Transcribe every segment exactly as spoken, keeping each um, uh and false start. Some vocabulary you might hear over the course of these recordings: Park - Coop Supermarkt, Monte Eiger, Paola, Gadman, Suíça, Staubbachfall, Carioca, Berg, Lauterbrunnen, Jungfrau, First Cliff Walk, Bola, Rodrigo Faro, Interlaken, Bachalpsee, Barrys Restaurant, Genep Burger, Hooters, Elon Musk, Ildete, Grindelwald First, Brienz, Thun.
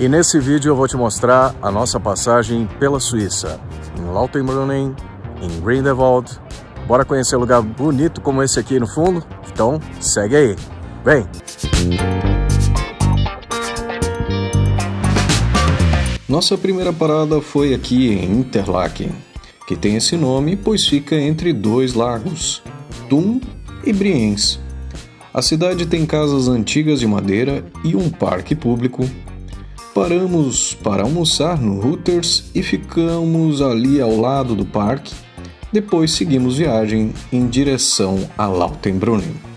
E nesse vídeo eu vou te mostrar a nossa passagem pela Suíça, em Lauterbrunnen, em Grindelwald. Bora conhecer um lugar bonito como esse aqui no fundo? Então segue aí, vem! Nossa primeira parada foi aqui em Interlaken, que tem esse nome pois fica entre dois lagos, Thun e Brienz. A cidade tem casas antigas de madeira e um parque público. Paramos para almoçar no Hooters e ficamos ali ao lado do parque. Depois seguimos viagem em direção a Lauterbrunnen.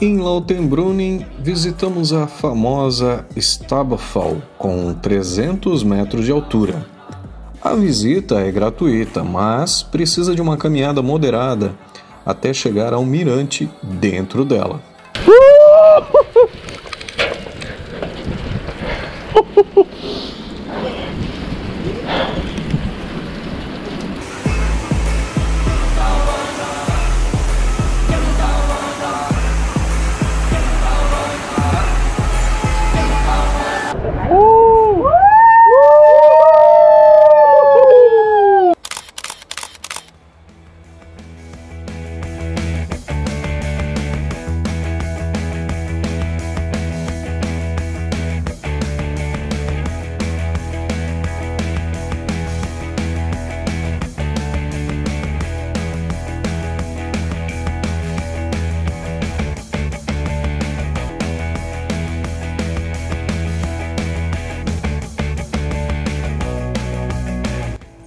Em Lauterbrunnen, visitamos a famosa Staubbachfall, com trezentos metros de altura. A visita é gratuita, mas precisa de uma caminhada moderada até chegar ao mirante dentro dela.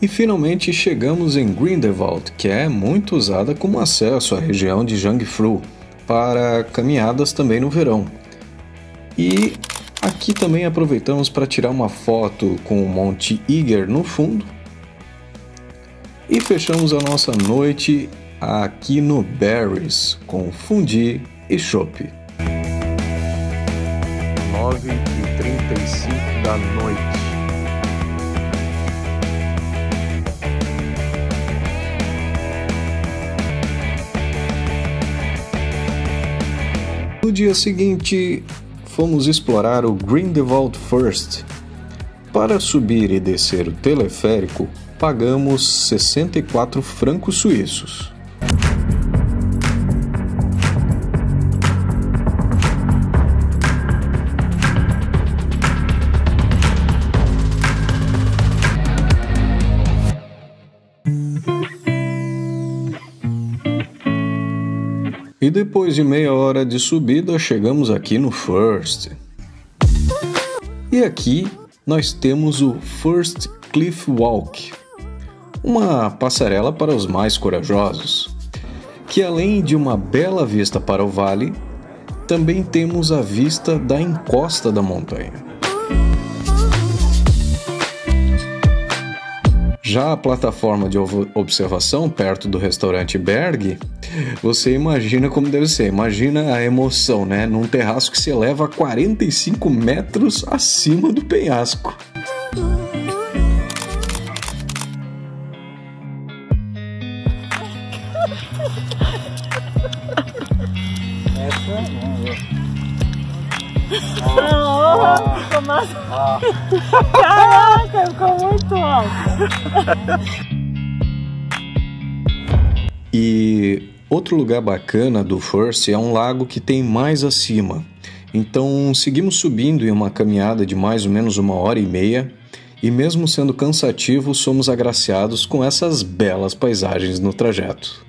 E finalmente chegamos em Grindelwald, que é muito usada como acesso à região de Jungfrau para caminhadas também no verão. E aqui também aproveitamos para tirar uma foto com o Monte Eiger no fundo. E fechamos a nossa noite aqui no Barrys com fundi e chopp. nove e trinta e cinco da noite. No dia seguinte, fomos explorar o Grindelwald First. Para subir e descer o teleférico, pagamos sessenta e quatro francos suíços. E depois de meia hora de subida, chegamos aqui no First. E aqui nós temos o First Cliff Walk, uma passarela para os mais corajosos, que além de uma bela vista para o vale, também temos a vista da encosta da montanha. Já a plataforma de observação perto do restaurante Berg, você imagina como deve ser, imagina a emoção, né? Num terraço que se eleva a quarenta e cinco metros acima do penhasco. Ah. Caraca, ficou muito alto. E outro lugar bacana do First é um lago que tem mais acima. Então seguimos subindo em uma caminhada de mais ou menos uma hora e meia. E mesmo sendo cansativo, somos agraciados com essas belas paisagens no trajeto.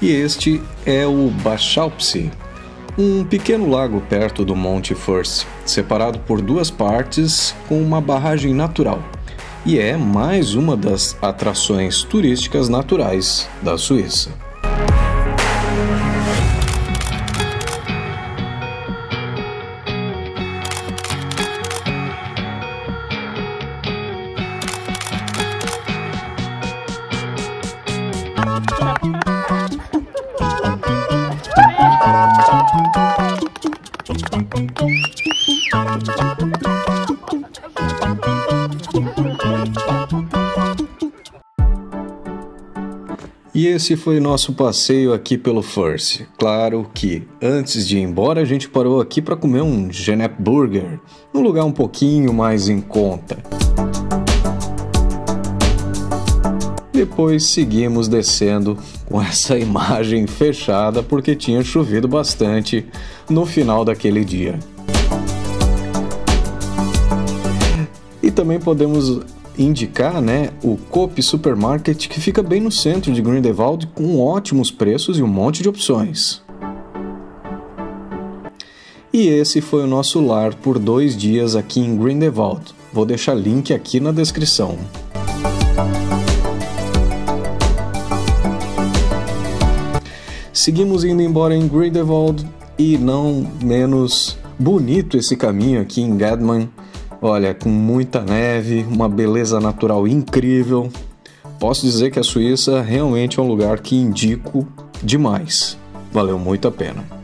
e este é o Bachalpsee, um pequeno lago perto do Monte First, separado por duas partes com uma barragem natural, e é mais uma das atrações turísticas naturais da Suíça. E esse foi nosso passeio aqui pelo First. Claro que antes de ir embora a gente parou aqui para comer um Genep Burger, um lugar um pouquinho mais em conta. Depois seguimos descendo com essa imagem fechada porque tinha chovido bastante no final daquele dia. E também podemos indicar, né, o Coop Supermarket, que fica bem no centro de Grindelwald, com ótimos preços e um monte de opções. E esse foi o nosso lar por dois dias aqui em Grindelwald. Vou deixar link aqui na descrição. Seguimos indo embora em Grindelwald, e não menos bonito esse caminho aqui em Gadman. Olha, com muita neve, uma beleza natural incrível. Posso dizer que a Suíça realmente é um lugar que indico demais. Valeu muito a pena.